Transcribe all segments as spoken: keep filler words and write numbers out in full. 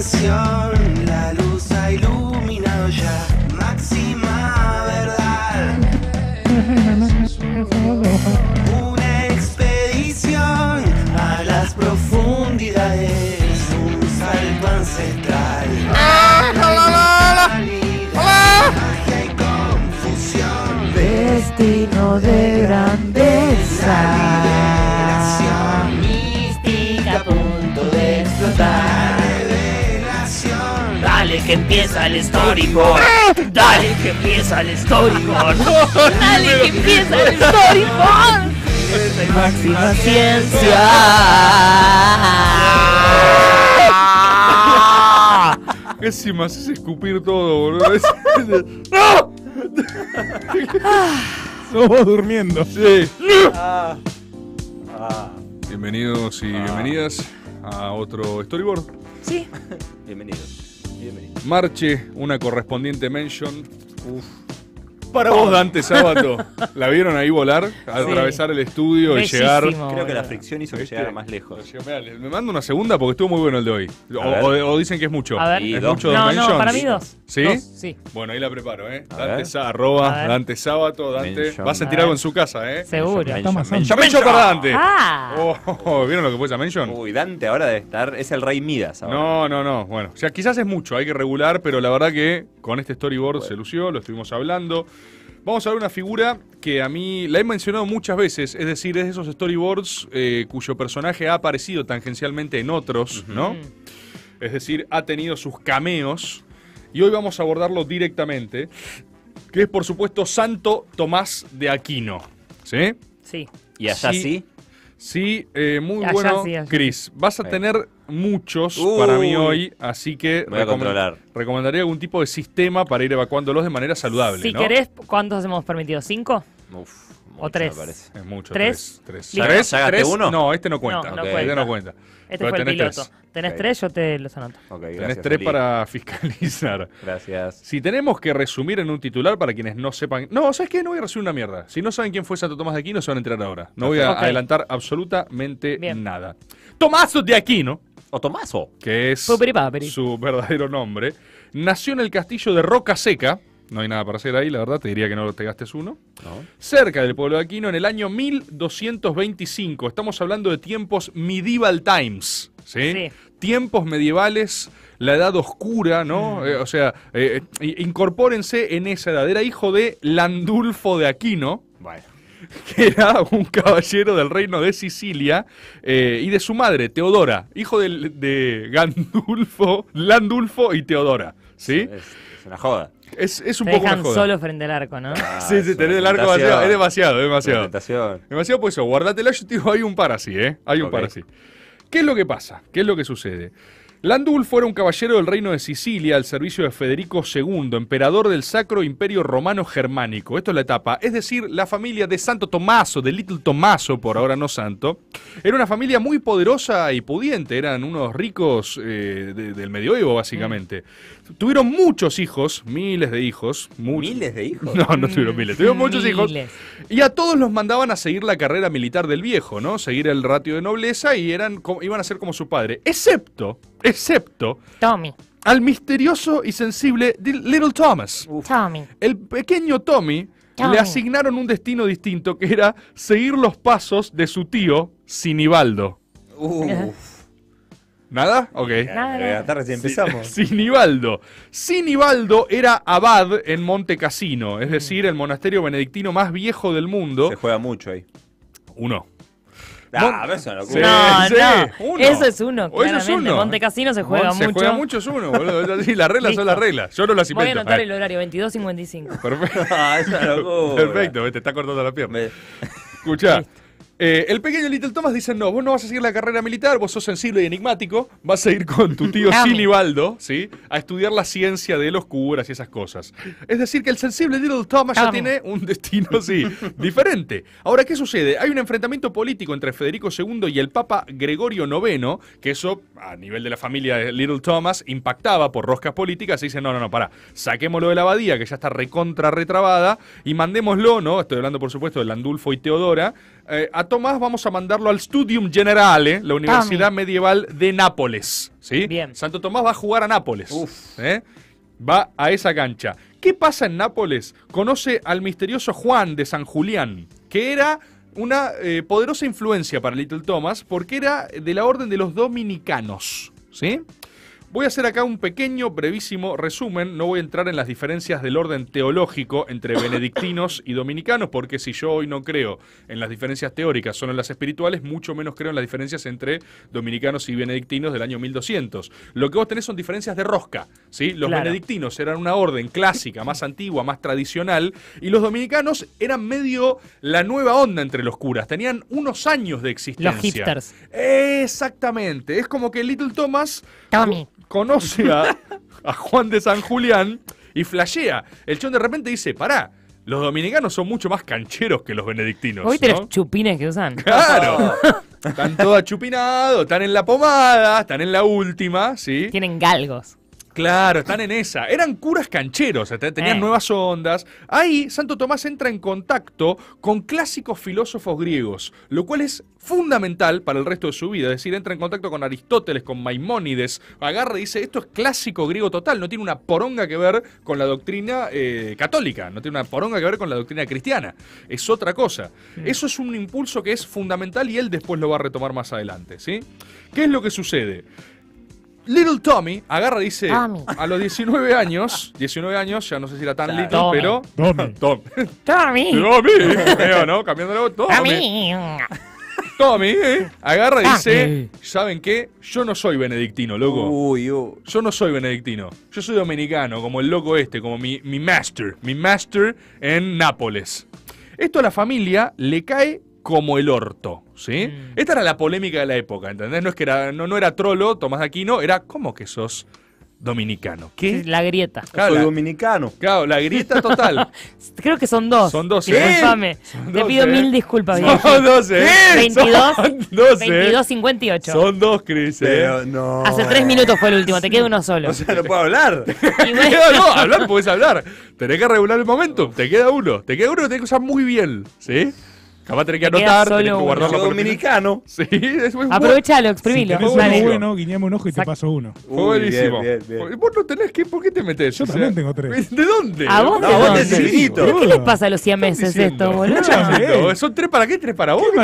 canción, la luz ha iluminado ya, máxima verdad. Una expedición a las profundidades, un salto ancestral. Magia y confusión, destino de grandeza. Dale que empieza el histórico. Dale que empieza el histórico. Dale que empieza el histórico. Es máxima ciencia. ¿Qué si me haces escupir todo, boludo? ¡No! Estamos durmiendo. Sí. Ah. Ah. Bienvenidos y ah. bienvenidas a otro storyboard. Sí. Bienvenidos. Bienvenidos. Marche, una correspondiente mention. Uf. Para vos, Dante Sábato. ¿La vieron ahí volar? A sí. Atravesar el estudio. Bellísimo, y llegar. Creo bueno. que la fricción hizo que este, llegara más lejos. Me mando una segunda porque estuvo muy bueno el de hoy. O, o, o dicen que es mucho. A ver. ¿Es mucho no, no, para mí dos. ¿Sí? Dos, sí. Bueno, ahí la preparo, ¿eh? Dante Sá, arroba, Dante Sábato, Dante. Mention. Vas a sentir algo en su casa, ¿eh? Seguro. Mention, mention, mention. Mention para Dante. Ah. Oh, oh, oh. ¿Vieron lo que fue esa mention? Uy, Dante ahora debe estar. Es el rey Midas ahora. No, no, no. Bueno, o sea, quizás es mucho, hay que regular, pero la verdad que con este storyboard bueno. se lució, lo estuvimos hablando. Vamos a ver una figura que a mí la he mencionado muchas veces, es decir, es de esos storyboards eh, cuyo personaje ha aparecido tangencialmente en otros, uh-huh. ¿no? Es decir, ha tenido sus cameos, y hoy vamos a abordarlo directamente, que es por supuesto Santo Tomás de Aquino, ¿sí? Sí. ¿Y allá sí? Sí, sí eh, muy allá bueno, sí, Cris. Vas a Bien. tener muchos uh, para mí hoy, así que voy a recomend- recomendaría algún tipo de sistema para ir evacuándolos de manera saludable. Si ¿no? querés, ¿cuántos hemos permitido? ¿Cinco? Uf, mucho, o tres. Me parece. Es mucho. Tres. Tres. ¿Tres? ¿Tres? Uno. No, este no cuenta. No, no okay. cuenta. Este no cuenta. Este Pero fue el piloto. Tres. Tenés okay. tres, yo te los anoto. Okay, tenés gracias, tres Felipe. Para fiscalizar. Gracias. Si tenemos que resumir en un titular para quienes no sepan. No, ¿sabes qué? No voy a resumir una mierda. Si no saben quién fue Santo Tomás de Aquino, se van a enterar ahora. No voy a okay. adelantar absolutamente Bien. nada. Tomaso de Aquino. O Tomaso, que es Poperi, Poperi. su verdadero nombre, nació en el castillo de Roca Seca, no hay nada para hacer ahí, la verdad, te diría que no te gastes uno, no. cerca del pueblo de Aquino, en el año mil doscientos veinticinco. Estamos hablando de tiempos medieval times, ¿sí? Sí. Tiempos medievales, la edad oscura, ¿no? Mm. Eh, o sea, eh, incorpórense en esa edad. Era hijo de Landulfo de Aquino. Bueno. Que era un caballero del reino de Sicilia eh, y de su madre, Teodora, hijo de, de Gandulfo, Landulfo y Teodora. ¿Sí? Es, es una joda. Es, es un Te poco dejan una joda. solo frente al arco, ¿no? Ah, sí, sí, tenés el arco demasiado. Es demasiado, demasiado. Demasiado, demasiado por eso. Guárdatela, yo te digo, hay un par así, ¿eh? Hay un okay. par así. ¿Qué es lo que pasa? ¿Qué es lo que sucede? Landulfo era un caballero del reino de Sicilia al servicio de Federico segundo, emperador del Sacro Imperio Romano Germánico. Esto es la etapa, es decir, la familia de Santo Tomaso, de Little Tomaso, por ahora no santo, era una familia muy poderosa y pudiente, eran unos ricos eh, de, del medioevo, básicamente. Mm. Tuvieron muchos hijos, miles de hijos. Muchos. ¿Miles de hijos? No, no tuvieron miles, tuvieron muchos hijos. Y a todos los mandaban a seguir la carrera militar del viejo, ¿no? Seguir el ratio de nobleza y eran, iban a ser como su padre, excepto... Excepto Tommy. Al misterioso y sensible Little Thomas. Tommy. El pequeño Tommy, Tommy le asignaron un destino distinto, que era seguir los pasos de su tío Sinibaldo. Uf. ¿Nada? Ok. Nada. Tarde, empezamos. Sinibaldo. Sinibaldo era abad en Montecasino, es mm. decir, el monasterio benedictino más viejo del mundo. Se juega mucho ahí. Uno. Ah, eso no, sí, no, sí. no. Eso es uno, claramente. Eso es uno. Montecasino se juega Mont mucho. Se juega mucho, es uno, boludo. Sí, las reglas son las reglas. Yo no las invento. Voy a anotar a el horario, veintidós cincuenta y cinco. Perfecto. Ah, esa locura. Perfecto, te está cortando la pierna. Me... Escuchá. Eh, el pequeño Little Thomas dice, no, vos no vas a seguir la carrera militar, vos sos sensible y enigmático, vas a ir con tu tío Sinibaldo, ¿sí? A estudiar la ciencia de los curas y esas cosas. Es decir, que el sensible Little Thomas ya tiene un destino, sí, diferente. Ahora, ¿qué sucede? Hay un enfrentamiento político entre Federico segundo y el Papa Gregorio noveno, que eso, a nivel de la familia de Little Thomas, impactaba por roscas políticas, y dice, no, no, no, pará, saquémoslo de la abadía, que ya está recontra retrabada, y mandémoslo, ¿no? Estoy hablando, por supuesto, de Landulfo y Teodora, eh, a Tomás vamos a mandarlo al Studium Generale, la Universidad Tami. Medieval de Nápoles, ¿sí? Bien. Santo Tomás va a jugar a Nápoles. Uf. ¿Eh? Va a esa cancha. ¿Qué pasa en Nápoles? Conoce al misterioso Juan de San Julián, que era una eh, poderosa influencia para Little Thomas porque era de la orden de los dominicanos, ¿sí? Voy a hacer acá un pequeño, brevísimo resumen. No voy a entrar en las diferencias del orden teológico entre benedictinos y dominicanos, porque si yo hoy no creo en las diferencias teóricas, solo en las espirituales, mucho menos creo en las diferencias entre dominicanos y benedictinos del año mil doscientos. Lo que vos tenés son diferencias de rosca, ¿sí? Los claro. benedictinos eran una orden clásica, más antigua, más tradicional, y los dominicanos eran medio la nueva onda entre los curas. Tenían unos años de existencia. Los hipsters. Exactamente. Es como que Little Thomas... Tommy. Conoce a, a Juan de San Julián y flashea. El chon de repente dice, pará, los dominicanos son mucho más cancheros que los benedictinos. Oíste, ¿no? Los chupines que usan. ¡Claro! Están todos achupinados, están en la pomada, están en la última, ¿sí? Tienen galgos. Claro, están en esa. Eran curas cancheros, tenían eh. nuevas ondas. Ahí Santo Tomás entra en contacto con clásicos filósofos griegos, lo cual es fundamental para el resto de su vida. Es decir, entra en contacto con Aristóteles, con Maimónides, agarra y dice, esto es clásico griego total, no tiene una poronga que ver con la doctrina eh, católica, no tiene una poronga que ver con la doctrina cristiana, es otra cosa. Mm. Eso es un impulso que es fundamental y él después lo va a retomar más adelante, ¿sí? ¿Qué es lo que sucede? Little Tommy agarra y dice, Tommy. A los diecinueve años, diecinueve años, ya no sé si era tan o sea, little, Tommy. pero... Tommy. Tommy. Tommy. Tommy. Creo, ¿no? Cambiando la voz. Tommy. Tommy, ¿eh? Agarra y dice, ¿saben qué? Yo no soy benedictino, loco. Uy, uy. Yo no soy benedictino. Yo soy dominicano, como el loco este, como mi, mi master. Mi master en Nápoles. Esto a la familia le cae... como el orto, ¿sí? Mm. Esta era la polémica de la época, ¿entendés? No es que era, no, no era trolo, Tomás de Aquino, era ¿cómo que sos dominicano? ¿Qué? La grieta. Claro, soy la, dominicano. Claro, la grieta total. Creo que son dos. Son doce. Disculpame. Te pido mil disculpas. Son doce. veintidós cincuenta y ocho. Son dos, Cris. Eh. No. Hace tres minutos fue el último, te queda uno solo. O sea, no puedo hablar. Bueno. No, hablar podés hablar. Tenés que regular el momento. Te queda uno. Te queda uno que tenés que usar muy bien, ¿sí? Acabas de tener que anotar, tenés que guardarlo por dominicano. Sí, es muy bueno. Aprovechalo, exprimilo. Si tenés bueno, guiñame un ojo y te paso uno. Fue buenísimo. Bien, bien, bien. Vos no tenés que... ¿Por qué te metés? Yo o sea, también tengo tres. ¿De dónde? ¿A vos no, de dónde? ¿Qué boludo? Les pasa a los siameses esto, boludo? ¿Son tres para qué? ¿Tres para vos? ¿Qué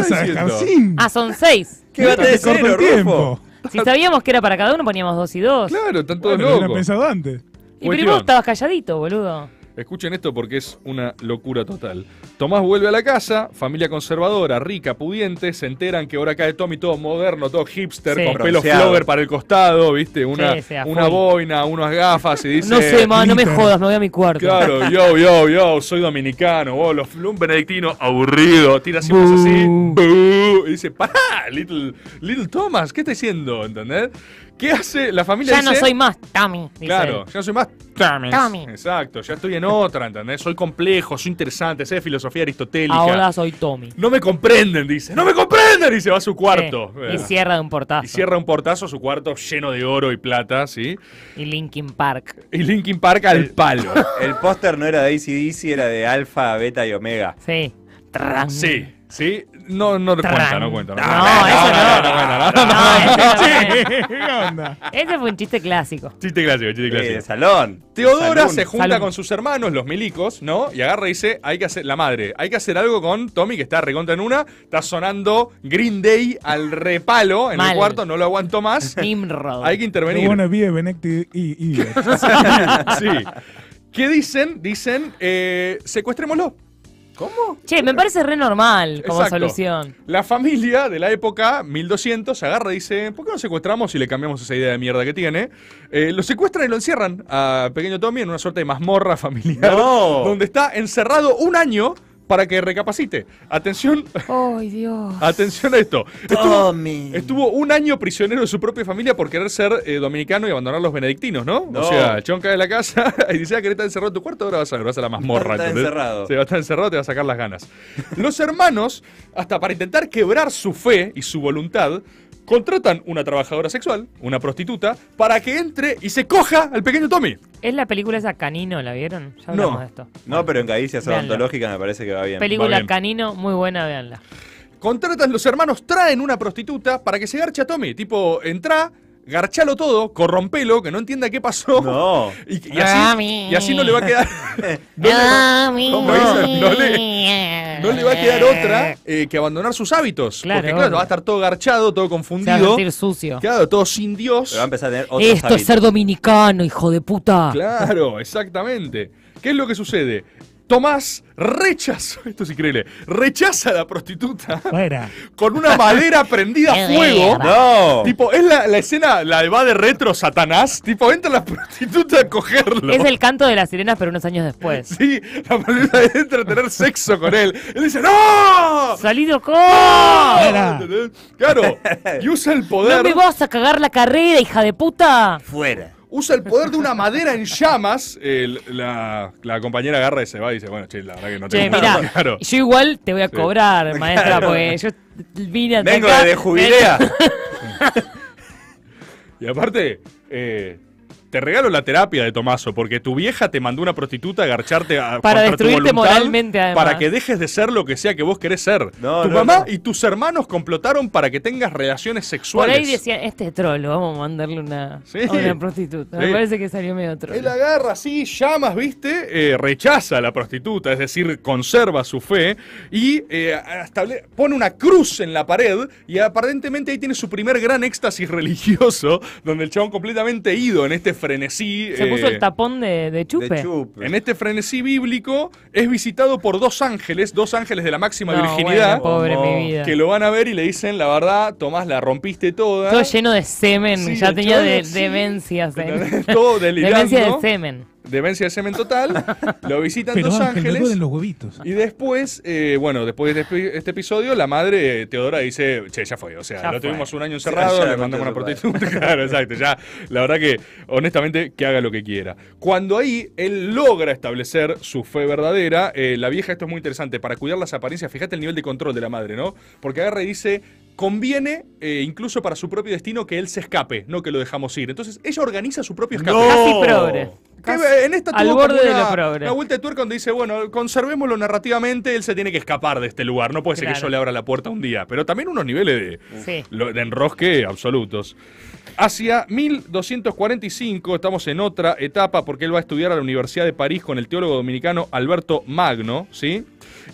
ah, son seis. ¿Qué va a tener corto tiempo? Si sabíamos que era para cada uno, poníamos dos y dos. Claro, están todos locos. No lo pensado antes. Y pero vos estabas calladito, boludo. Escuchen esto porque es una locura total. Tomás vuelve a la casa, familia conservadora, rica, pudiente, se enteran que ahora cae Tommy todo moderno, todo hipster, sí. Con pelos flower para el costado, ¿viste? Una, sí, sí, una boina, unas gafas y dice... No sé, ma, no me jodas, me voy a mi cuarto. Claro, yo, yo, yo, soy dominicano, vos, los, un benedictino aburrido, tira siempre así, buh, y dice, pará, little, little Thomas, ¿qué está diciendo? ¿Entendés? ¿Qué hace la familia? Ya dice, no soy más Tommy. Claro, dice ya no soy más Tommy. Tommy. Exacto, ya estoy en otra, ¿entendés? Soy complejo, soy interesante, sé filosofía aristotélica. Ahora soy Tommy. No me comprenden, dice. ¡No me comprenden! Y se va a su cuarto. Sí. Y cierra de un portazo. Y cierra un portazo, su cuarto lleno de oro y plata, ¿sí? Y Linkin Park. Y Linkin Park al el, palo. El póster no era de A C D C, era de Alfa, Beta y Omega. Sí. Tran. Sí. Sí, no, no cuenta, no cuenta. No, eso no. Ese fue un chiste clásico. Chiste clásico, chiste clásico. De salón. Teodora salón. Se junta salón. Con sus hermanos, los milicos, ¿no? Y agarra y dice, hay que hacer, la madre, hay que hacer algo con Tommy, que está recontra en una, está sonando Green Day al repalo en Mal. El cuarto, no lo aguanto más. Nimrod. Hay que intervenir. Bueno, vive Benecti y... y sí. ¿Qué dicen? Dicen, eh, secuestrémoslo. ¿Cómo? Che, me parece re normal como exacto. Solución. La familia de la época, mil doscientos, se agarra y dice, ¿por qué no secuestramos y le cambiamos esa idea de mierda que tiene? Eh, lo secuestran y lo encierran a pequeño Tommy en una suerte de mazmorra familiar. No. Donde está encerrado un año para que recapacite. Atención. ¡Ay, Dios! Atención a esto. Tommy. Estuvo, estuvo un año prisionero de su propia familia por querer ser eh, dominicano y abandonar los benedictinos, ¿no? ¿no? O sea, el chon cae de la casa y dice, ah, querés estar encerrado en tu cuarto, ahora vas a ver, vas a la mazmorra. Está encerrado. Se va a estar encerrado, te va a sacar las ganas. Los hermanos, hasta para intentar quebrar su fe y su voluntad, contratan una trabajadora sexual, una prostituta, para que entre y se coja al pequeño Tommy. ¿Es la película esa Canino? ¿La vieron? Ya hablamos no, de esto. No, pero en Galicia, esa ontológica me parece que va bien. Película va bien. Canino, muy buena, véanla. contratan, los hermanos traen una prostituta para que se garche a Tommy. Tipo, entra, garchalo todo, corrompelo, que no entienda qué pasó. No. Y, y, así, y así no le va a quedar. No, le, no, no, le, no le va a quedar otra eh, que abandonar sus hábitos. Claro, porque, claro, va a estar todo garchado, todo confundido. Se va a sentir sucio. Claro, todo sin Dios. Pero va a empezar a tener otros hábitos. Esto es ser dominicano, hijo de puta. Claro, exactamente. ¿Qué es lo que sucede? Tomás rechaza, esto es increíble, rechaza a la prostituta Fuera. con una madera prendida a fuego. No. Tipo, es la, la escena, la de va de retro Satanás. Tipo, entra la prostituta a cogerlo. Es el canto de las sirenas, pero unos años después. Sí, la prostituta entra a tener sexo con él. Él dice, ¡no! ¡Salido con! ¡No! Claro, y usa el poder. ¿No me vas a cagar la carrera, hija de puta? Fuera. Usa el poder de una madera en llamas. Eh, la, la compañera agarra y se va y dice, bueno, che, la verdad que no tengo nada. Mirá, claro. Yo igual te voy a cobrar, sí, maestra, claro, porque yo vine a Vengo acá, de jubilea. Y aparte, eh, te regalo la terapia de Tomaso, porque tu vieja te mandó una prostituta a garcharte a, para destruirte moralmente, además. Para que dejes de ser lo que sea que vos querés ser. No, tu no, mamá no. y tus hermanos complotaron para que tengas relaciones sexuales. Por ahí decían, este es trolo, vamos a mandarle una, sí, a una prostituta. Sí. Me parece que salió medio trolo. Él agarra así, llamas, viste, eh, rechaza a la prostituta, es decir, conserva su fe y eh, pone una cruz en la pared y aparentemente ahí tiene su primer gran éxtasis religioso, donde el chabón completamente ido en este frenesí. Se eh, puso el tapón de, de, chupe. de chupe. En este frenesí bíblico es visitado por dos ángeles, dos ángeles de la máxima no, virginidad, bueno, pobre, no, mi vida. que lo van a ver y le dicen, la verdad, Tomás, la rompiste toda. Todo lleno de semen, sí, ya tenía de, sí. demencia. Semen. Todo delirando. Demencia de semen. Demencia de semen total. Lo visitan Pero dos ángel, ángeles. Me los huevitos. Y después, eh, bueno, después de este episodio, la madre eh, Teodora dice, che, ya fue. O sea, ya lo fue. tuvimos un año encerrado, sí, le mandamos una prostituta. Claro, exacto. Ya, la verdad que, honestamente, que haga lo que quiera. Cuando ahí él logra establecer su fe verdadera, eh, la vieja, esto es muy interesante, para cuidar las apariencias, fíjate el nivel de control de la madre, ¿no? Porque agarra y dice, conviene, eh, incluso para su propio destino, que él se escape, no que lo dejamos ir. Entonces, ella organiza su propio escape. ¡No! Casi progre. Que en esta tuvo una, una vuelta de tuerca donde dice, bueno, conservémoslo narrativamente, él se tiene que escapar de este lugar, no puede claro. ser que yo le abra la puerta un día, pero también unos niveles de, sí. de enrosque absolutos. Hacia mil doscientos cuarenta y cinco, estamos en otra etapa porque él va a estudiar a la Universidad de París con el teólogo dominicano Alberto Magno, ¿sí?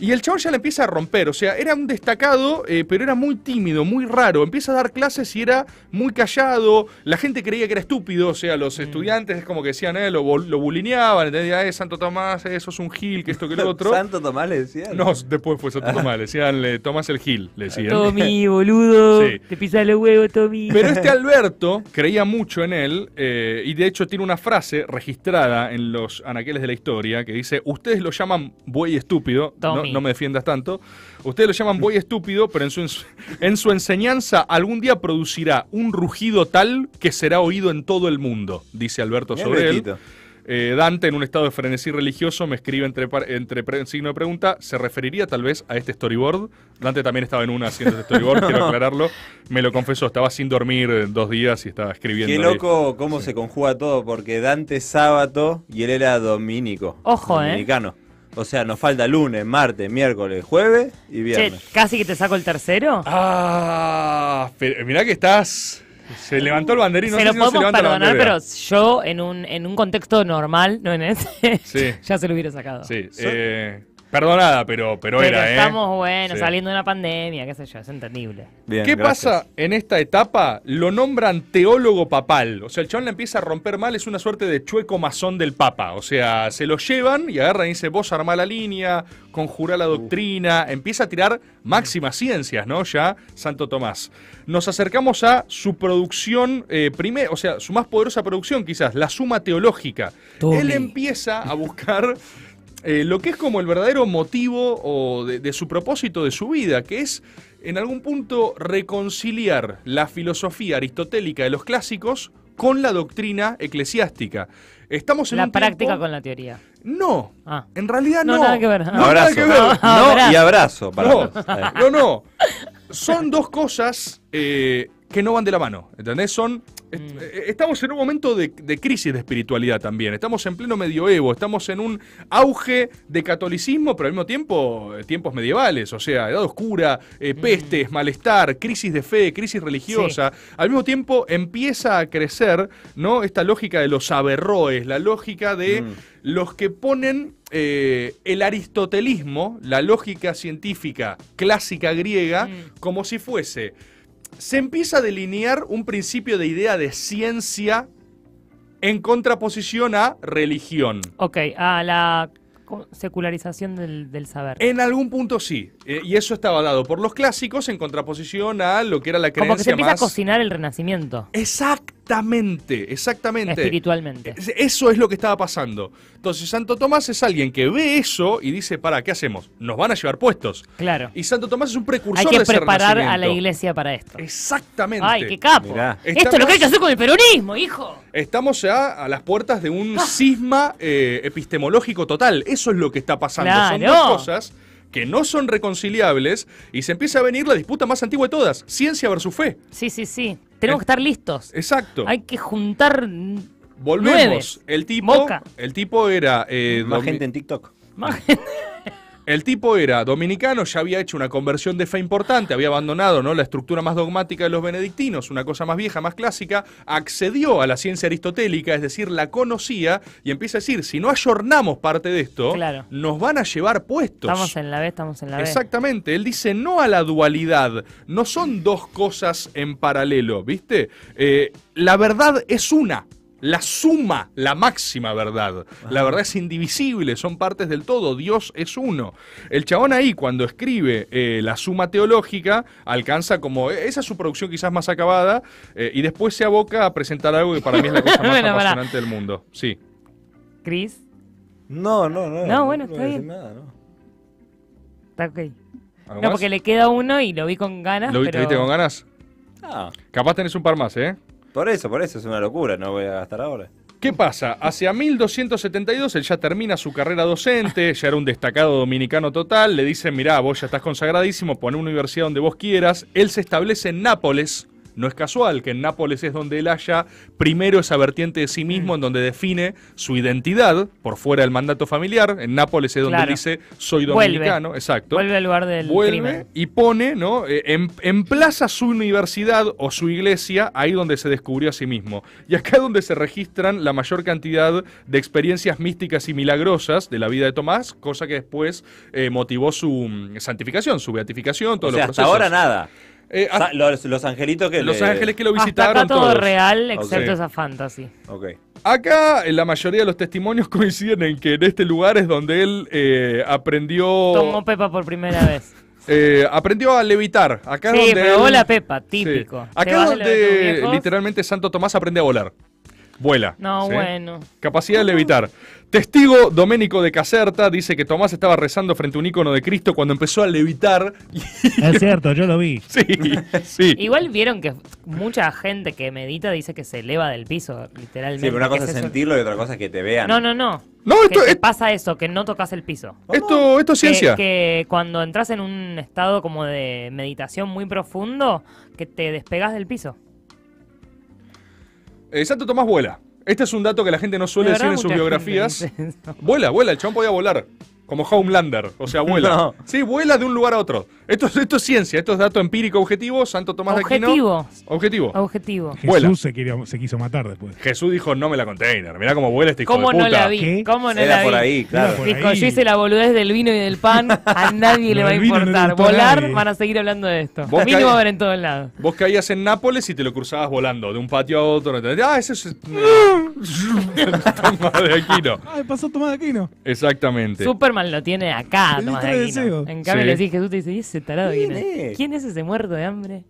Y el chabón ya le empieza a romper, o sea, era un destacado, eh, pero era muy tímido, muy raro. Empieza a dar clases y era muy callado, la gente creía que era estúpido, o sea, los mm. estudiantes es como que decían, eh, lo, lo bulineaban, entendía, eh, Santo Tomás, eh, sos un gil, que esto, que lo otro. ¿Santo Tomás le decían? No, después fue Santo Tomás, le decían, eh, Tomás el gil, le decían. Tommy, boludo, sí. te pisas los huevos, Tommy. Pero este Alberto creía mucho en él, eh, y de hecho tiene una frase registrada en los anaqueles de la historia que dice, ustedes lo llaman buey estúpido, no, no me defiendas tanto. Ustedes lo llaman buey estúpido, pero en su, en su enseñanza algún día producirá un rugido tal que será oído en todo el mundo, dice Alberto sobre él. Eh, Dante, en un estado de frenesí religioso, me escribe entre, entre pre, signo de pregunta, ¿se referiría tal vez a este storyboard? Dante también estaba en una haciendo este storyboard, quiero aclararlo. Me lo confesó, estaba sin dormir dos días y estaba escribiendo. Qué loco ahí. cómo sí. se conjuga todo, porque Dante Sábato y él era dominico. Ojo, dominicano. eh. O sea, nos falta lunes, martes, miércoles, jueves y viernes. Che, casi que te saco el tercero. Ah, pero mirá que estás... Se levantó el banderín. No se sé lo si podemos no se perdonar, pero yo en un, en un contexto normal, no en este, sí. ya se lo hubiera sacado. Sí, eh, perdonada, pero, pero, pero era, estamos, ¿eh? bueno, sí. saliendo de una pandemia, qué sé yo, es entendible. Bien, ¿Qué gracias. pasa en esta etapa? Lo nombran teólogo papal. O sea, el chabón le empieza a romper mal, es una suerte de chueco masón del papa. O sea, se lo llevan y agarran y dice, vos armá la línea, conjurá la doctrina. Uh. Empieza a tirar máximas ciencias, ¿no? Ya Santo Tomás. Nos acercamos a su producción, eh, primer, o sea, su más poderosa producción quizás, la Suma Teológica. Tommy. Él empieza a buscar... Eh, lo que es como el verdadero motivo o de, de su propósito de su vida, que es en algún punto reconciliar la filosofía aristotélica de los clásicos con la doctrina eclesiástica. Estamos en la un práctica tiempo... con la teoría. No, ah. en realidad no. No, nada que ver. No, no, abrazo. Que ver. no, no abrazo. y abrazo. Para no, no, no. Son dos cosas eh, que no van de la mano, ¿entendés? Son Mm. Estamos en un momento de, de crisis de espiritualidad también. Estamos en pleno medioevo, estamos en un auge de catolicismo, pero al mismo tiempo tiempos medievales, o sea, edad oscura, eh, pestes, mm. malestar, crisis de fe, crisis religiosa. Sí. Al mismo tiempo empieza a crecer, ¿no?, esta lógica de los averroes, la lógica de mm. los que ponen eh, el aristotelismo, la lógica científica clásica griega, mm. como si fuese... Se empieza a delinear un principio de idea de ciencia en contraposición a religión. Ok, a la secularización del, del saber. En algún punto sí, eh, y eso estaba dado por los clásicos en contraposición a lo que era la creencia más... Como que se empieza más... a cocinar el Renacimiento. Exactamente, exactamente. Espiritualmente. Eso es lo que estaba pasando. Entonces Santo Tomás es alguien que ve eso y dice, para, ¿qué hacemos? Nos van a llevar puestos. Claro. Y Santo Tomás es un precursor de ese renacimiento. Hay que preparar a la iglesia para esto. Exactamente. Ay, qué capo. Estamos... Esto es lo que hay que hacer con el peronismo, hijo. Estamos ya a las puertas de un ah. cisma eh, epistemológico total. Eso es lo que está pasando. Claro. Son dos cosas que no son reconciliables y se empieza a venir la disputa más antigua de todas. Ciencia versus fe. Sí, sí, sí. Tenemos que estar listos. Exacto. Hay que juntar. Volvemos. El tipo, el tipo era... Eh, Más gente en TikTok. Más gente. El tipo era dominicano, ya había hecho una conversión de fe importante, había abandonado, ¿no?, la estructura más dogmática de los benedictinos, una cosa más vieja, más clásica, accedió a la ciencia aristotélica, es decir, la conocía, y empieza a decir, si no ayornamos parte de esto, claro, nos van a llevar puestos. Estamos en la B, estamos en la B. Exactamente, él dice no a la dualidad, no son dos cosas en paralelo, ¿viste? Eh, la verdad es una. La suma, la máxima verdad. La verdad es indivisible, son partes del todo, Dios es uno. El chabón ahí, cuando escribe eh, la Suma Teológica, alcanza como... Esa es su producción quizás más acabada, eh, y después se aboca a presentar algo que para mí es la cosa más bueno, apasionante para... del mundo. Sí. ¿Cris? No, no, no. No, bueno, no está bien. Nada, no. Está ok. No, más? Porque le queda uno y lo vi con ganas. ¿Lo vi, pero... viste con ganas? Ah. Capaz tenés un par más, ¿eh? Por eso, por eso, es una locura, no voy a gastar ahora. ¿Qué pasa? Hacia mil doscientos setenta y dos él ya termina su carrera docente, ya era un destacado dominicano total, le dicen, mirá, vos ya estás consagradísimo, pon una universidad donde vos quieras. Él se establece en Nápoles, no es casual que en Nápoles es donde él haya primero esa vertiente de sí mismo, mm. en donde define su identidad, por fuera del mandato familiar. En Nápoles es donde claro. él dice, soy dominicano. Vuelve. Exacto. Vuelve al lugar del Vuelve crimen. Y pone, ¿no?, en, emplaza su universidad o su iglesia ahí donde se descubrió a sí mismo. Y acá es donde se registran la mayor cantidad de experiencias místicas y milagrosas de la vida de Tomás, cosa que después eh, motivó su santificación, su beatificación, todos o sea, los procesos. Hasta ahora nada. Eh, hasta, los, los angelitos que Los le, ángeles que lo visitaron. Hasta acá todo todos. real, excepto okay. esa fantasy. Okay. Acá la mayoría de los testimonios coinciden en que en este lugar es donde él eh, aprendió... Tomó Pepa por primera vez. Eh, aprendió a levitar. Acá sí, donde pero él... vola Pepa, típico. Sí. Acá donde literalmente Santo Tomás aprende a volar. Vuela. No, ¿sí? bueno. Capacidad de levitar. Testigo Doménico de Caserta dice que Tomás estaba rezando frente a un ícono de Cristo cuando empezó a levitar. Es cierto, yo lo vi. Sí, sí. Igual vieron que mucha gente que medita dice que se eleva del piso, literalmente. Sí, pero una cosa es sentirlo y otra cosa es que te vean. No, no, no. No, esto es... pasa eso, que no tocas el piso. Esto, esto es ciencia. Que, que cuando entras en un estado como de meditación muy profundo, que te despegas del piso. Eh, Santo Tomás vuela. Este es un dato que la gente no suele decir en sus biografías. Vuela, vuela, el chabón podía volar. Como Homelander, o sea, vuela. No. Sí, vuela de un lugar a otro. Esto, esto es ciencia, esto es dato empírico objetivo. Santo Tomás de Aquino. Objetivo. Objetivo. Objetivo. Jesús se, quiere, se quiso matar después. Jesús dijo, no me la container. Mirá cómo vuela este hijo de puta. ¿Cómo no la vi? ¿Cómo no Era la por vi? Ahí, claro. Por dijo, ahí. Yo hice la boludez del vino y del pan, a nadie le va a importar. No Volar, van a seguir hablando de esto. Vos mínimo van en todos lados. Vos caías en Nápoles y te lo cruzabas volando de un patio a otro. Ah, ese es... Tomás de Aquino. Ah, pasó Tomás de Aquino. Exactamente. Superman lo tiene acá, Tomás de Aquino. En cambio sí. le decís Jesús, te dice, ¿y ese tarado quién, quién es? es? ¿Quién es ese muerto de hambre?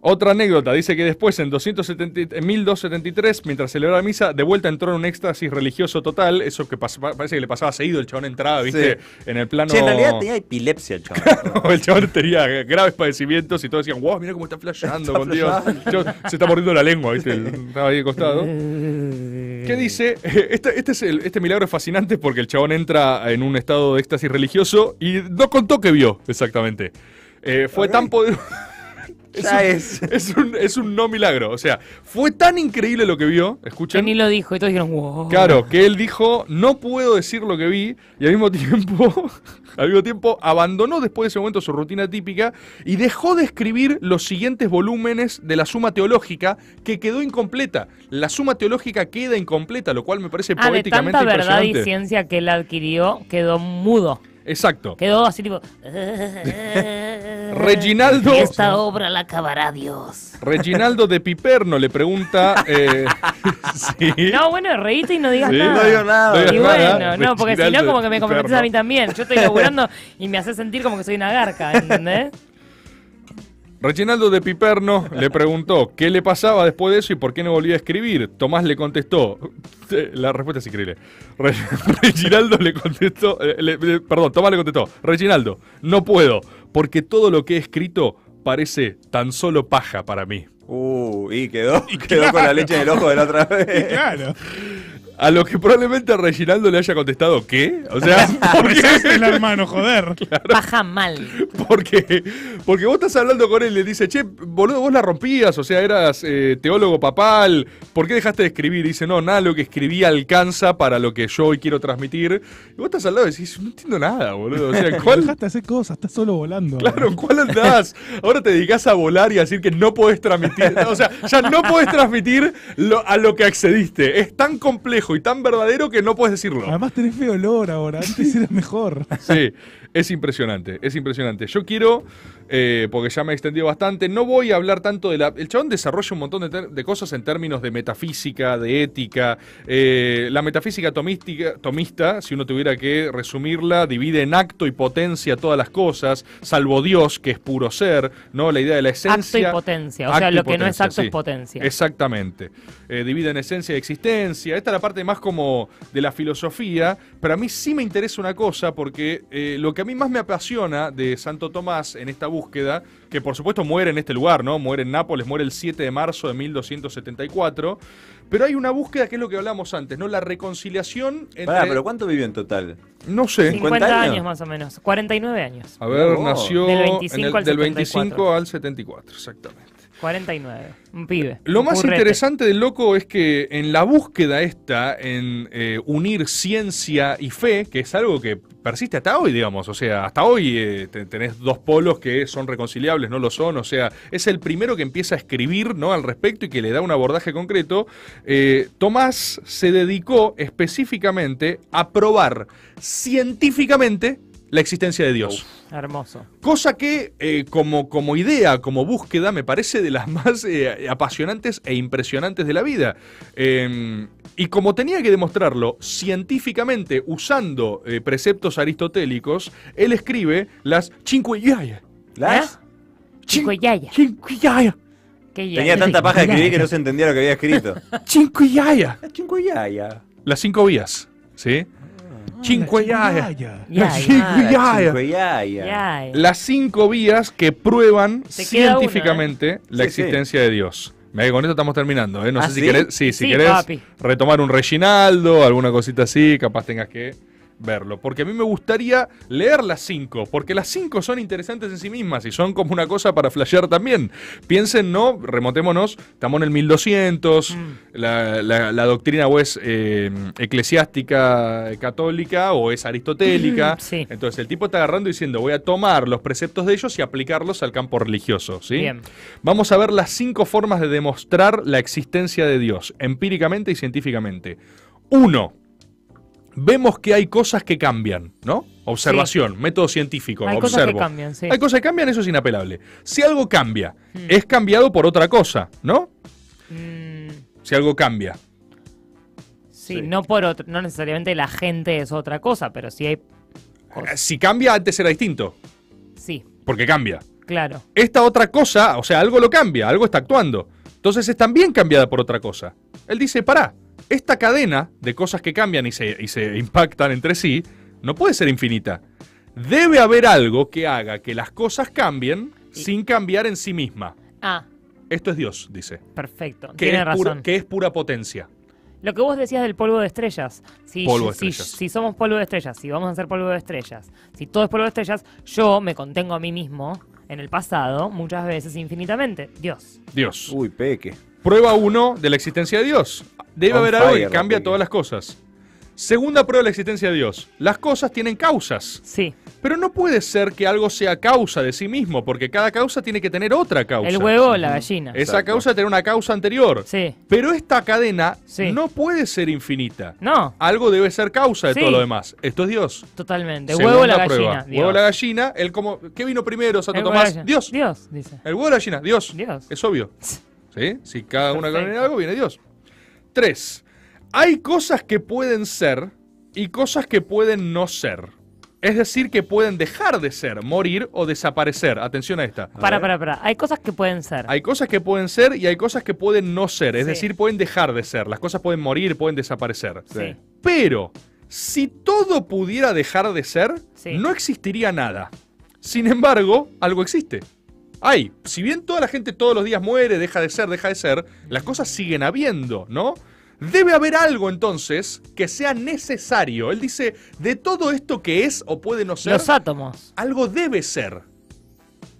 Otra anécdota, dice que después en, doscientos setenta, en mil doscientos setenta y tres, mientras celebraba misa, de vuelta entró en un éxtasis religioso total. Eso que pasaba, parece que le pasaba seguido, el chabón entraba, viste, sí. en el plano... Sí, en realidad tenía epilepsia el chabón. Claro, el chabón tenía graves padecimientos y todos decían, wow, mira cómo está flasheando con flashando. Dios. El chabón se está mordiendo la lengua, viste, estaba ahí acostado. ¿Qué dice? Este, este, es el, este milagro es fascinante porque el chabón entra en un estado de éxtasis religioso y no contó que vio, exactamente. Eh, fue okay. tan poderoso... Es, ya un, es. Es, un, es un no milagro. O sea, fue tan increíble lo que vio, escuchen. Que ni lo dijo y todos dijeron, wow. Claro, que él dijo, no puedo decir lo que vi, y al mismo tiempo, al mismo tiempo abandonó después de ese momento su rutina típica y dejó de escribir los siguientes volúmenes de la Suma Teológica, que quedó incompleta. La Suma Teológica queda incompleta, lo cual me parece ah, poéticamente impresionante. De tanta verdad y ciencia que él adquirió, quedó mudo. Exacto. Quedó así tipo... Reginaldo... Esta obra la acabará Dios. Reginaldo de Piperno le pregunta... Eh, ¿sí? No, bueno, reíste y no digas ¿sí? nada. No digo nada. Y no bueno, nada. No, porque si no como que me comprometes a mí también. Yo estoy laburando y me haces sentir como que soy una garca, ¿entendés? Reginaldo de Piperno le preguntó qué le pasaba después de eso y por qué no volvía a escribir. Tomás le contestó, la respuesta es increíble. Re, Reginaldo le contestó, le, le, perdón, Tomás le contestó, Reginaldo, no puedo, porque todo lo que he escrito parece tan solo paja para mí. Uh, y quedó, y quedó claro. Con la leche en el ojo de la otra vez. Y claro. A lo que probablemente Reginaldo le haya contestado, ¿qué? O sea, ¿por qué? Es el hermano, joder. Claro. Paja mal. Porque, porque vos estás hablando con él y le dice, che, boludo, vos la rompías, o sea, eras eh, teólogo papal, ¿por qué dejaste de escribir? Y dice, no, nada, lo que escribí alcanza para lo que yo hoy quiero transmitir. Y vos estás al lado y decís, no entiendo nada, boludo. O sea, ¿cuál? Dejaste de hacer cosas, estás solo volando. Claro, ¿cuál andás? Ahora te dedicás a volar y a decir que no podés transmitir. O sea, ya no podés transmitir lo, a lo que accediste. Es tan complejo y tan verdadero que no puedes decirlo. Además tenés feo olor ahora, antes era mejor. Sí, es impresionante, es impresionante. Yo quiero, eh, porque ya me he extendido bastante, no voy a hablar tanto de la... El chabón desarrolla un montón de, de cosas en términos de metafísica, de ética. Eh, la metafísica tomística, tomista, si uno tuviera que resumirla, divide en acto y potencia todas las cosas, salvo Dios, que es puro ser, ¿no? La idea de la esencia... Acto y potencia, o sea, lo que no es acto es potencia. Exactamente. Eh, divide en esencia y existencia. Esta es la parte más como de la filosofía, pero a mí sí me interesa una cosa, porque eh, lo que a mí más me apasiona de Santo Tomás en esta búsqueda, que por supuesto muere en este lugar, ¿no? Muere en Nápoles, muere el siete de marzo de mil doscientos setenta y cuatro, pero hay una búsqueda que es lo que hablamos antes, ¿no? La reconciliación entre... Pará, ¿pero cuánto vivió en total? No sé. cincuenta años? años más o menos, cuarenta y nueve años. A ver, oh. Nació del veinticinco al setenta y cuatro, exactamente. cuarenta y nueve, un pibe. Lo un más currete. Interesante del loco es que en la búsqueda esta, en eh, unir ciencia y fe, que es algo que persiste hasta hoy, digamos, o sea, hasta hoy eh, tenés dos polos que son reconciliables, no lo son, o sea, es el primero que empieza a escribir, ¿no?, al respecto y que le da un abordaje concreto. Eh, Tomás se dedicó específicamente a probar científicamente la existencia de Dios. Uf, hermoso. Cosa que eh, como, como idea, como búsqueda, me parece de las más eh, apasionantes e impresionantes de la vida. Eh, y como tenía que demostrarlo científicamente, usando eh, preceptos aristotélicos, él escribe las Cinque Yaya. ¿Las? ¿Eh? Cinque Yaya. Cinque Yaya. Tenía tanta paja de escribir que no se entendía lo que había escrito. Cinque Yaya. Cinque Yaya. Las cinco vías, ¿sí? Cinque Yaya. Las cinco vías que prueban científicamente la existencia de Dios. Mira, con esto estamos terminando, ¿eh? No sé si querés, sí, si querés retomar un Reginaldo, alguna cosita así, capaz tengas que verlo. Porque a mí me gustaría leer las cinco, porque las cinco son interesantes en sí mismas y son como una cosa para flashear también. Piensen, ¿no? Remontémonos, estamos en el mil doscientos, mm. la, la, la doctrina o es eh, eclesiástica católica o es aristotélica. Mm, sí. Entonces el tipo está agarrando y diciendo, voy a tomar los preceptos de ellos y aplicarlos al campo religioso, ¿sí? Bien. Vamos a ver las cinco formas de demostrar la existencia de Dios, empíricamente y científicamente. Uno. Vemos que hay cosas que cambian, ¿no? Observación, sí. Método científico, hay observo. Cosas que cambian, sí. Hay cosas que cambian, eso es inapelable. Si algo cambia, mm. es cambiado por otra cosa, ¿no? Mm. Si algo cambia. Sí, sí. No, por otro, no necesariamente la gente es otra cosa, pero si hay... Cosas. Si cambia, antes era distinto. Sí. Porque cambia. Claro. Esta otra cosa, o sea, algo lo cambia, algo está actuando. Entonces es también cambiada por otra cosa. Él dice, pará. Esta cadena de cosas que cambian y se, y se impactan entre sí no puede ser infinita. Debe haber algo que haga que las cosas cambien y... sin cambiar en sí misma. Ah. Esto es Dios, dice. Perfecto, que tiene razón. Pura, que es pura potencia. Lo que vos decías del polvo de estrellas. Si, polvo de estrellas. Si, si somos polvo de estrellas, si vamos a ser polvo de estrellas, si todo es polvo de estrellas, yo me contengo a mí mismo en el pasado, muchas veces infinitamente. Dios. Dios. Uy, peque. Prueba uno de la existencia de Dios. Debe On haber algo que cambia todas las cosas. Segunda prueba de la existencia de Dios. Las cosas tienen causas. Sí. Pero no puede ser que algo sea causa de sí mismo, porque cada causa tiene que tener otra causa. El huevo o la gallina. Esa Exacto. causa tiene una causa anterior. Sí. Pero esta cadena sí. no puede ser infinita. No. Algo debe ser causa de sí. todo lo demás. Esto es Dios. Totalmente. El huevo o la prueba. gallina. Dios. Huevo o la gallina. El como, ¿qué vino primero, Santo Tomás? Dios. Dios, dice. El huevo o la gallina. Dios. Dios. Es obvio. ¿Sí? Si cada Perfecto. una cadena algo, viene Dios. Tres. Hay cosas que pueden ser y cosas que pueden no ser. Es decir, que pueden dejar de ser, morir o desaparecer. Atención a esta. Para, para, para. Hay cosas que pueden ser. Hay cosas que pueden ser y hay cosas que pueden no ser. Es sí. decir, pueden dejar de ser. Las cosas pueden morir, pueden desaparecer. Sí. Pero, si todo pudiera dejar de ser, sí. no existiría nada. Sin embargo, algo existe. Hay. Si bien toda la gente todos los días muere, deja de ser, deja de ser, las cosas siguen habiendo, ¿no? Debe haber algo, entonces, que sea necesario. Él dice, de todo esto que es o puede no ser... Los átomos. Algo debe ser.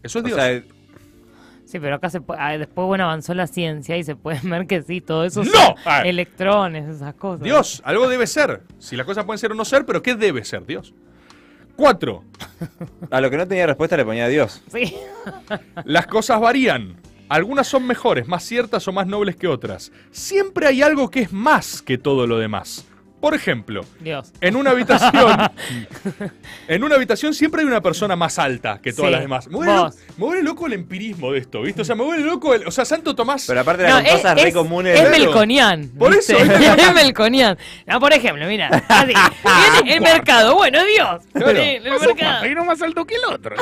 Eso es Dios. O sea, sí, pero acá se puede, después bueno avanzó la ciencia y se puede ver que sí, todo eso ¡No! son electrones, esas cosas. Dios, algo debe ser. Si las cosas pueden ser o no ser, pero ¿qué debe ser, Dios? Cuatro. A lo que no tenía respuesta le ponía Dios. Sí. Las cosas varían. Algunas son mejores, más ciertas o más nobles que otras. Siempre hay algo que es más que todo lo demás. Por ejemplo, Dios. en una habitación en una habitación siempre hay una persona más alta que todas sí. las demás. Me vuelve, me vuelve loco el empirismo de esto, ¿viste? O sea, me vuelve loco el... O sea, Santo Tomás... Pero aparte de no, las cosas re comunes... Es melconian. Por eso. Es melconian. No, por ejemplo, mira. Así, viene el mercado. Bueno, Dios. Claro. El, el mercado. Más, hay uno más alto que el otro.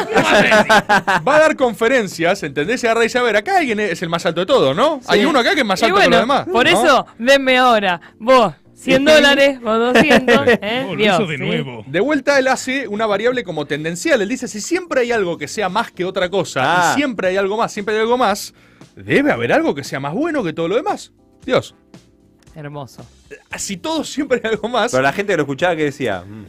Va a dar conferencias, ¿entendés? Y agarra y a ver, acá alguien es el más alto de todo, ¿no? Sí. Hay uno acá que es más alto bueno, que los demás. Por ¿no? eso, denme ahora. Vos... cien dólares o doscientos, ¿eh? No, Dios, eso de, ¿sí? nuevo. De vuelta él hace una variable como tendencial. Él dice, si siempre hay algo que sea más que otra cosa, ah. y siempre hay algo más, siempre hay algo más, debe haber algo que sea más bueno que todo lo demás. Dios. Hermoso. Si todo siempre hay algo más... Pero la gente que lo escuchaba que decía... Mm.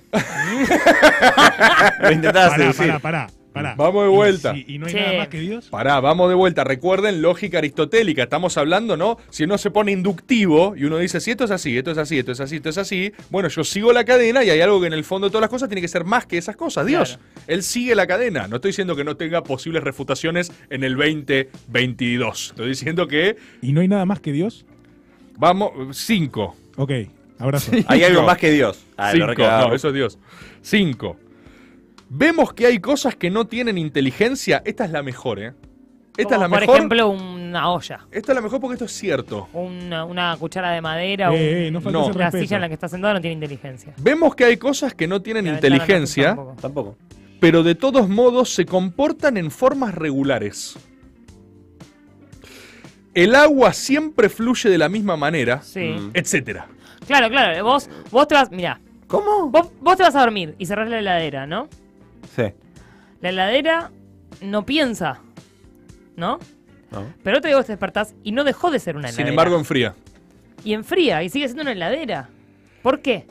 Lo intentaba pará, seducir. Pará, pará, pará. Vamos de vuelta. ¿Y, si, y no hay sí. nada más que Dios? Pará, vamos de vuelta. Recuerden lógica aristotélica. Estamos hablando, ¿no? Si uno se pone inductivo y uno dice, si esto es así, esto es así, esto es así, esto es así, bueno, yo sigo la cadena y hay algo que en el fondo de todas las cosas tiene que ser más que esas cosas. Dios. Claro. Él sigue la cadena. No estoy diciendo que no tenga posibles refutaciones en el veinte veintidós. Estoy diciendo que... ¿Y no hay nada más que Dios? Vamos, cinco. Ok, abrazo. Cinco. Hay algo más que Dios. Ah, cinco, no, eso es Dios. Cinco. Vemos que hay cosas que no tienen inteligencia. Esta es la mejor, ¿eh? Esta Como es la por mejor. Por ejemplo, una olla. Esta es la mejor porque esto es cierto. Una, una cuchara de madera. Eh, un, eh, no, la silla en la que está sentado no tiene inteligencia. Vemos que hay cosas que no tienen inteligencia. No tampoco. tampoco. Pero de todos modos se comportan en formas regulares. El agua siempre fluye de la misma manera, sí. etcétera. Claro, claro. Vos, vos te vas... Mirá. ¿Cómo? Vos, vos te vas a dormir y cerrás la heladera, ¿no? Sí. La heladera no piensa, ¿no? No. Pero te digo, te despertás y no dejó de ser una heladera. Sin embargo, enfría. Y enfría y sigue siendo una heladera. ¿Por qué?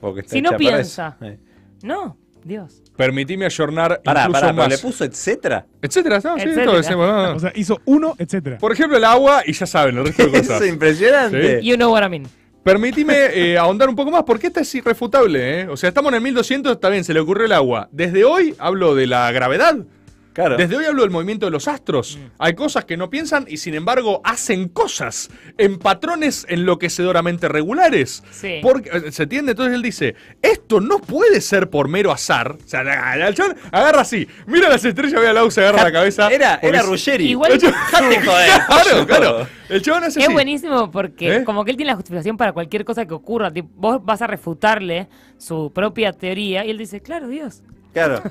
Porque está si no piensa. Eh. No, Dios. Permitime ayornar pará, incluso pará, más. ¿Le puso etcétera? Etcétera, ¿no? Etcétera. Sí, todo decimos, ah. O sea, hizo uno, etcétera. Por ejemplo, el agua y ya saben, lo resto de cosas. Es impresionante. ¿Sí? You know what I mean. Permitime eh, ahondar un poco más, porque esta es irrefutable, ¿eh? O sea, estamos en el mil doscientos, está bien, se le ocurrió el agua. Desde hoy hablo de la gravedad. Claro. Desde hoy hablo del movimiento de los astros. Mm. Hay cosas que no piensan y sin embargo hacen cosas en patrones enloquecedoramente regulares. Sí. Porque, ¿se entiende? Entonces él dice, esto no puede ser por mero azar. O sea, el chabón agarra así, mira las estrellas, ve a Lau, se agarra la cabeza. Era, era Ruggeri. Igual, joder. Claro, claro. El chabón hace es así. Buenísimo porque ¿Eh? como que él tiene la justificación para cualquier cosa que ocurra. Tipo, vos vas a refutarle su propia teoría y él dice, claro, Dios. Claro.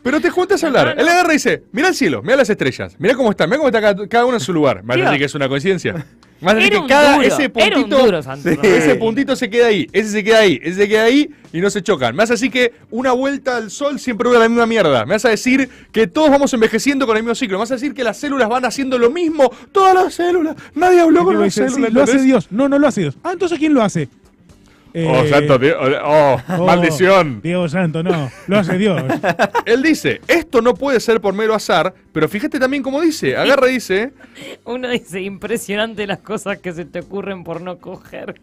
Pero te juntas a hablar. No, no. Él agarra y dice, mirá el cielo, mirá las estrellas, mirá cómo están, mirá cómo está cada, cada uno en su lugar. Más allá de que es una coincidencia. Más allá de que cada duro, ese puntito, duro, Santo, sí. ese puntito se queda ahí, ese se queda ahí, ese se queda ahí y no se chocan. Me hace así que una vuelta al sol siempre dura la misma mierda. Me hace decir que todos vamos envejeciendo con el mismo ciclo. Me hace decir que las células van haciendo lo mismo. Todas las células. Nadie habló con las células. Sí, lo hace Dios. No, no lo hace Dios. Ah, entonces ¿quién lo hace? Eh, ¡Oh, santo Dios! ¡Oh, oh, maldición! Dios santo, no. Lo hace Dios. Él dice, esto no puede ser por mero azar, pero fíjate también cómo dice. Agarra y dice... Uno dice, impresionante las cosas que se te ocurren por no coger.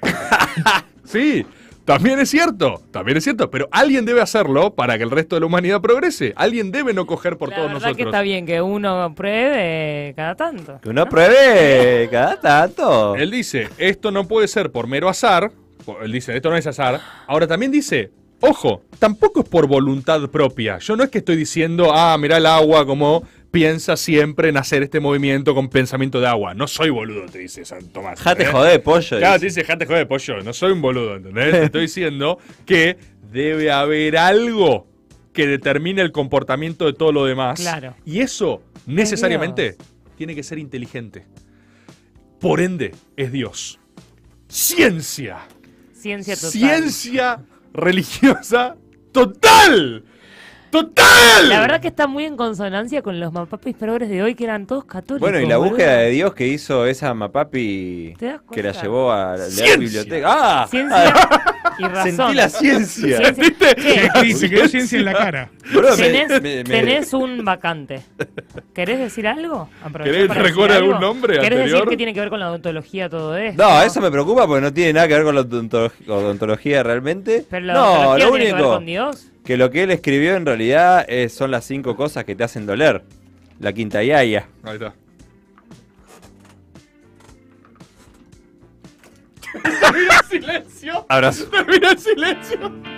Sí, también es cierto. También es cierto, pero alguien debe hacerlo para que el resto de la humanidad progrese. Alguien debe no coger por la todos nosotros. La verdad que está bien que uno pruebe cada tanto. Que uno ¿no? pruebe cada tanto. Él dice, esto no puede ser por mero azar... Él dice, esto no es azar. Ahora también dice, ojo, tampoco es por voluntad propia. Yo no es que estoy diciendo, ah, mirá el agua como piensa siempre en hacer este movimiento con pensamiento de agua. No soy boludo, te dice San Tomás. Jate joder, pollo. Claro, te dice, jate joder, pollo. No soy un boludo, ¿entendés? Te estoy diciendo que debe haber algo que determine el comportamiento de todo lo demás. Claro. Y eso, necesariamente, tiene que ser inteligente. Por ende, es Dios. Ciencia. Ciencia total. Ciencia religiosa total. ¡Total! La verdad que está muy en consonancia con los mapapis progres de hoy, que eran todos católicos. Bueno, y la búsqueda ¿verdad? de Dios que hizo esa mapapi que la llevó a la, la biblioteca. ¡Ah! Ciencia y razón. Sentí la ciencia. ¿Sentiste? ¿Qué? Se quedó ciencia en la cara. Bro, ¿Tenés, me, me... tenés un vacante. ¿Querés decir algo? ¿Querés recordar algún nombre ¿Querés anterior? Decir que tiene que ver con la odontología todo esto? No, eso me preocupa porque no tiene nada que ver con la odontología, odontología realmente. Pero la no, odontología lo único... tiene que ver con Dios. Que lo que él escribió en realidad es, son las cinco cosas que te hacen doler. La quinta yaya. Ahí está. Termina el silencio. Abrazo. Termina el silencio.